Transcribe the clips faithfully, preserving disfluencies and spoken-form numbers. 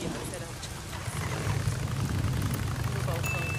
sabia mais era onde estava. No balcão de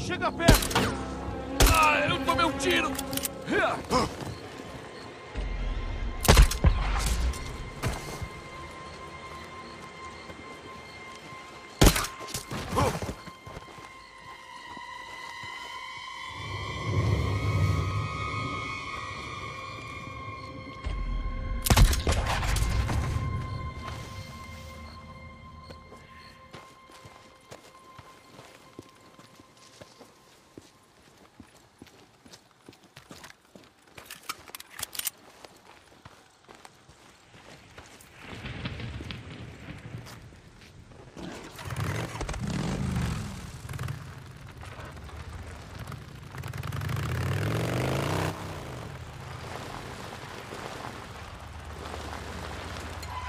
chega perto! Ah, eu tomei um tiro!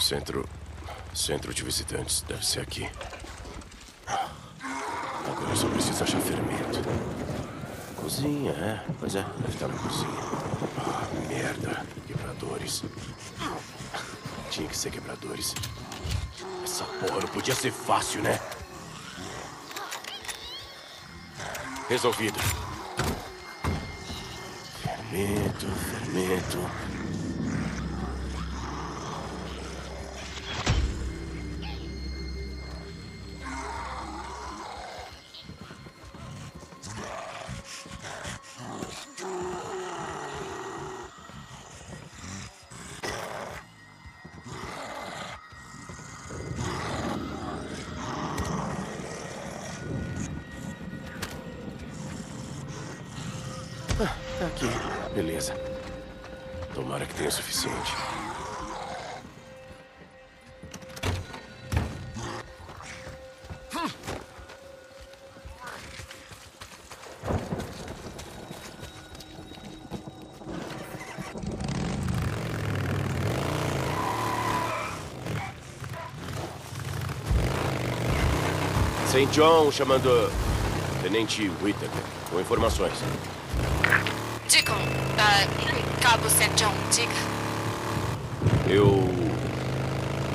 Centro... Centro de visitantes. Deve ser aqui. Agora eu só preciso achar fermento. Cozinha, é? Pois é, deve estar na cozinha. Ah, merda. Quebradores. Tinha que ser quebradores. Essa porra não podia ser fácil, né? Resolvido. Fermento, fermento... Saint John chamando Tenente Whitaker, com informações. Deacon, uh, Cabo Saint John, diga. Eu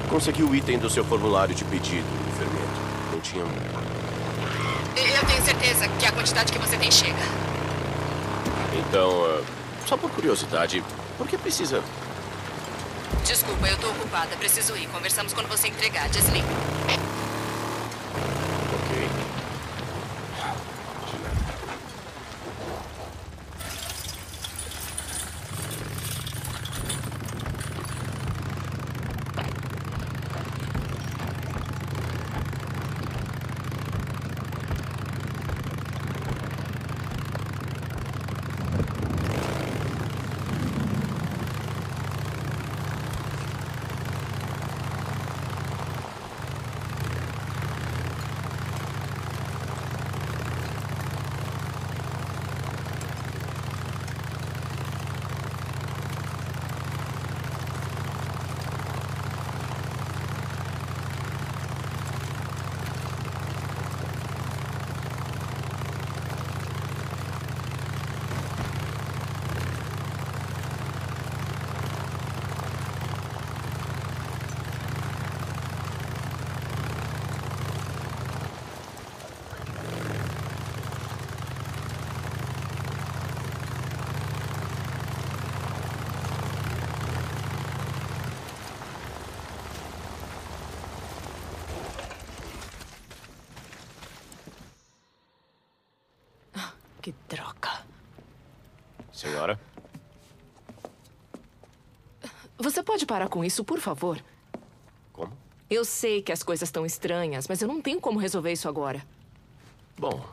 consegui o item do seu formulário de pedido, de fermento. Não tinha muito. Eu tenho certeza que a quantidade que você tem chega. Então, uh, só por curiosidade, Por que precisa? Desculpa, eu tô ocupada. Preciso ir. Conversamos quando você entregar. Desliga. Ok. Que droga. Senhora? Você pode parar com isso, por favor? Como? Eu sei que as coisas estão estranhas, mas eu não tenho como resolver isso agora. Bom,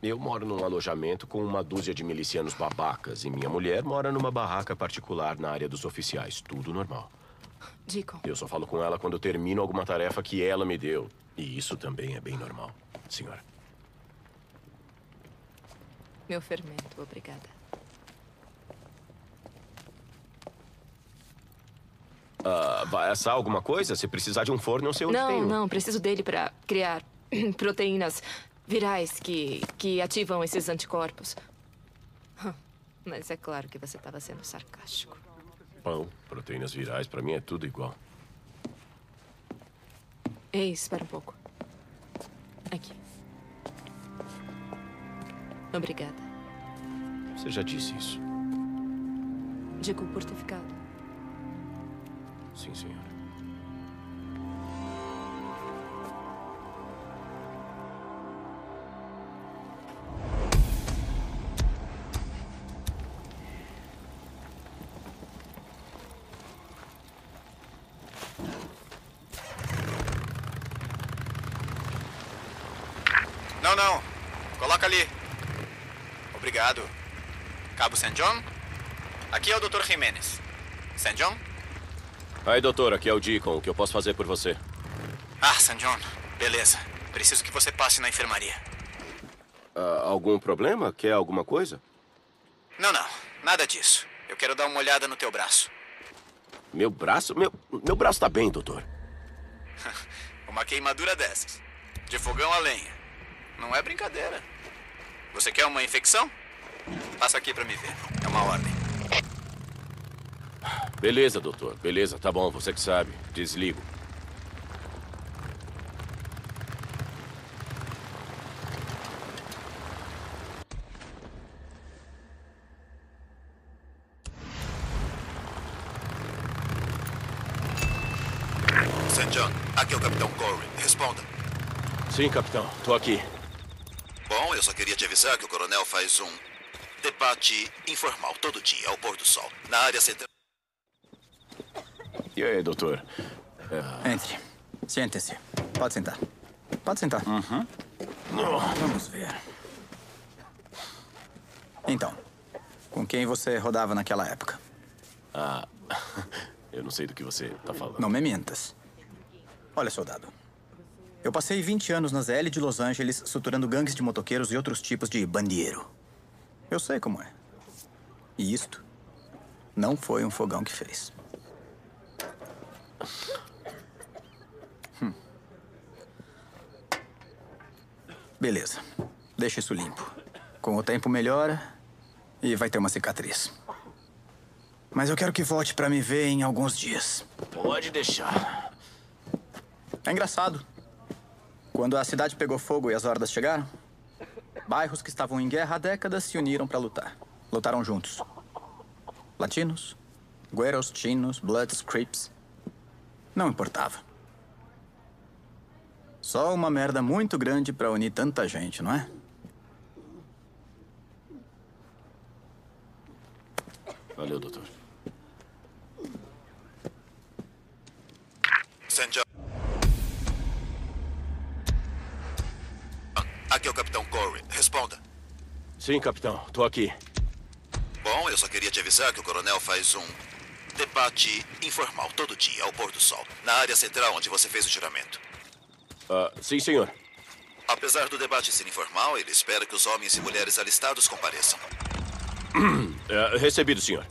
eu moro num alojamento com uma dúzia de milicianos babacas e minha mulher mora numa barraca particular na área dos oficiais. Tudo normal. Deacon. Eu só falo com ela quando eu termino alguma tarefa que ela me deu. E isso também é bem normal, senhora. Meu fermento, obrigada. Ah, vai assar alguma coisa? Se precisar de um forno, eu sei onde tem um. Não, não, preciso dele para criar proteínas virais que, que ativam esses anticorpos. Mas é claro que você estava sendo sarcástico. Pão, proteínas virais, para mim é tudo igual. Ei, espera um pouco. Aqui. Obrigada. Você já disse isso. Digo por ter ficado. Sim, senhora. Não, não. Coloca ali. Obrigado. Cabo Saint John? Aqui é o doutor Jiménez. Saint John? Aí, doutor, aqui é o Deacon. O que eu posso fazer por você? Ah, Saint John. Beleza. Preciso que você passe na enfermaria. Ah, algum problema? Quer alguma coisa? Não, não. Nada disso. Eu quero dar uma olhada no teu braço. Meu braço? Meu, meu braço tá bem, doutor. Uma queimadura dessas. De fogão a lenha. Não é brincadeira. Você quer uma infecção? Passa aqui pra me ver. É uma ordem. Beleza, doutor. Beleza, tá bom. Você que sabe. Desligo. Saint John, aqui é o Capitão Corey. Responda. Sim, capitão. Tô aqui. Bom, eu só queria te avisar que o coronel faz um debate informal todo dia, ao pôr do sol, na área central. E aí, doutor? É... Entre. Sente-se. Pode sentar. Pode sentar. Uhum. Vamos ver. Então, com quem você rodava naquela época? Ah, eu não sei do que você tá falando. Não me mintas. Olha, soldado. Eu passei vinte anos na Z L de Los Angeles, suturando gangues de motoqueiros e outros tipos de bandido. Eu sei como é. E isto não foi um fogão que fez. Hum. Beleza. Deixa isso limpo. Com o tempo melhora e vai ter uma cicatriz. Mas eu quero que volte pra me ver em alguns dias. Pode deixar. É engraçado. Quando a cidade pegou fogo e as hordas chegaram, bairros que estavam em guerra há décadas se uniram para lutar. Lutaram juntos. Latinos, gueros, chinos, bloods, crips. Não importava. Só uma merda muito grande pra unir tanta gente, não é? Valeu, doutor. Saint John. Aqui é o Capitão Corey. Responda. Sim, Capitão. Tô aqui. Bom, eu só queria te avisar que o Coronel faz um debate informal todo dia, ao pôr do sol, na área central onde você fez o juramento. Ah, uh, sim, senhor. Apesar do debate ser informal, ele espera que os homens e mulheres alistados compareçam. É, recebido, senhor.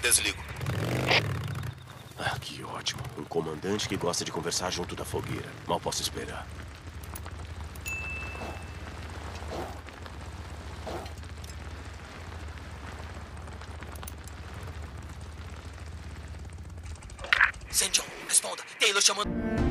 Desligo. Ah, que ótimo. Um comandante que gosta de conversar junto da fogueira. Mal posso esperar. Saint John, responda. Taylor chamando...